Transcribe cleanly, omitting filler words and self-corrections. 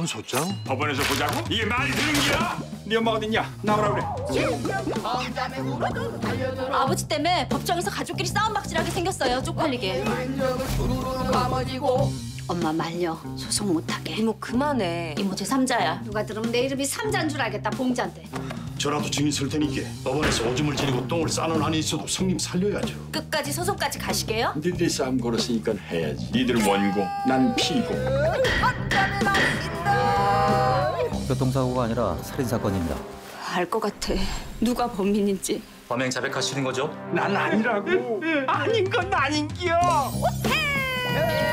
이건 소장? 법원에서 보자고? 이게 말이 되는 거야? 네 엄마 어딨냐? 나오라 그래. 아버지 때문에 법정에서 가족끼리 싸움박질하게 생겼어요. 쪽팔리게. 엄마 말려. 소송 못하게. 이모 그만해. 이모 제3자야. 누가 들으면 내 이름이 삼자인 줄 알겠다. 봉자인데. 저라도 증인 쓸 테니까 법원에서 오줌을 지리고 똥을 싸는 한이 있어도 성님 살려야죠. 끝까지 소송까지 가시게요? 니들 싸움 걸었으니까 해야지. 니들은 원고, 난 피고. 교통사고가 아니라 살인사건입니다. 알 것 같아. 누가 범인인지. 범행 자백하시는 거죠? 난 아니라고. 아닌 건 아닌겨. 못해.